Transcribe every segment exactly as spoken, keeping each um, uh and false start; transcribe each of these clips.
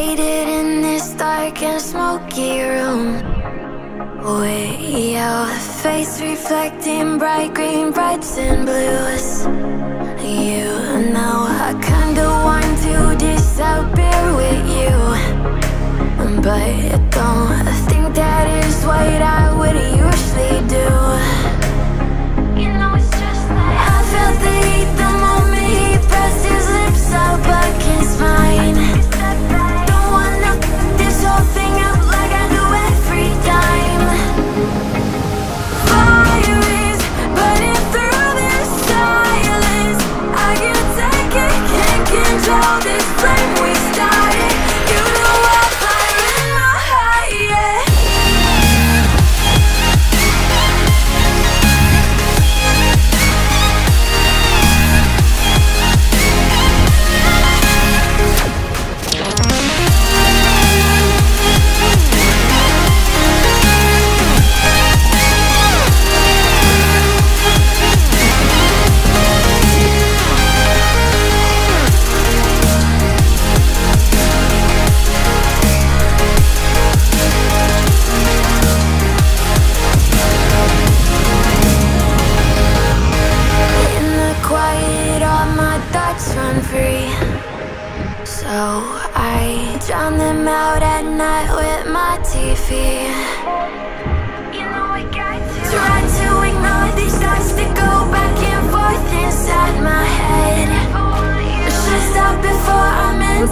faded in this dark and smoky room. We all face reflecting bright green, brights and blues. You know I kinda want to disappear with you, but I don't think that is what I would usually do. You know it's just like I felt the heat the moment he pressed his lips up against mine.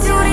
Do it.